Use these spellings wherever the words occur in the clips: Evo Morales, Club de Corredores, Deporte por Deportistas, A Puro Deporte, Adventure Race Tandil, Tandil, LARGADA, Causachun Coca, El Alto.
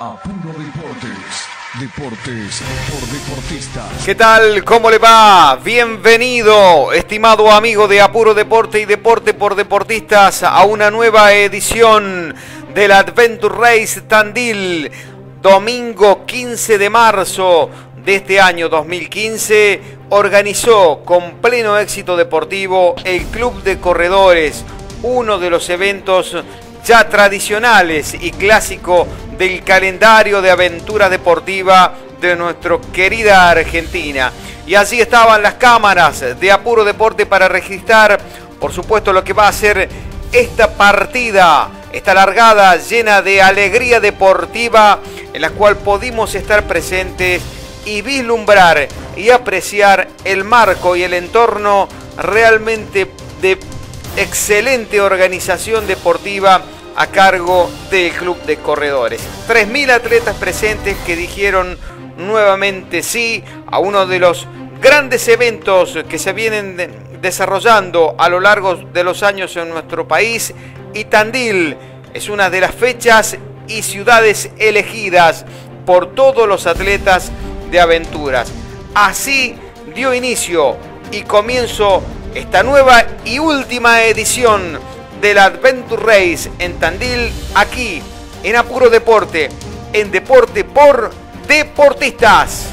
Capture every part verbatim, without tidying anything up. A Puro Deportes. Deportes por Deportistas. ¿Qué tal? ¿Cómo le va? Bienvenido, estimado amigo de A Puro Deporte y Deporte por Deportistas, a una nueva edición del Adventure Race Tandil, domingo quince de marzo de este año dos mil quince, organizó con pleno éxito deportivo el Club de Corredores, uno de los eventos ya tradicionales y clásico del calendario de aventura deportiva de nuestra querida Argentina. Y así estaban las cámaras de A Puro Deporte para registrar, por supuesto, lo que va a ser esta partida, esta largada llena de alegría deportiva, en la cual pudimos estar presentes y vislumbrar y apreciar el marco y el entorno realmente de excelente organización deportiva a cargo del Club de Corredores. tres mil atletas presentes que dijeron nuevamente sí a uno de los grandes eventos que se vienen desarrollando a lo largo de los años en nuestro país, y Tandil es una de las fechas y ciudades elegidas por todos los atletas de aventuras. Así dio inicio y comienzo esta nueva y última edición del Adventure Race en Tandil, aquí en A Puro Deporte, en Deporte por Deportistas.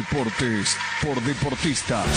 Deportes por Deportistas.